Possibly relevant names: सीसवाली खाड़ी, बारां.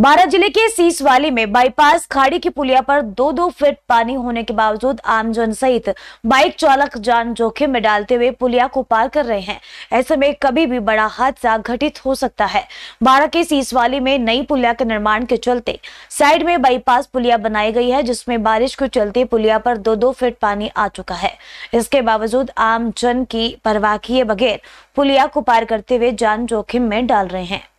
बारां जिले के सीसवाली में बाईपास खाड़ी की पुलिया पर 2-2 फीट पानी होने के बावजूद आमजन सहित बाइक चालक जान जोखिम में डालते हुए पुलिया को पार कर रहे हैं। ऐसे में कभी भी बड़ा हादसा घटित हो सकता है। बारां के सीसवाली में नई पुलिया के निर्माण के चलते साइड में बाईपास पुलिया बनाई गई है, जिसमें बारिश के चलते पुलिया पर 2-2 फीट पानी आ चुका है। इसके बावजूद आमजन की परवाह किए बगैर पुलिया को पार करते हुए जान जोखिम में डाल रहे हैं।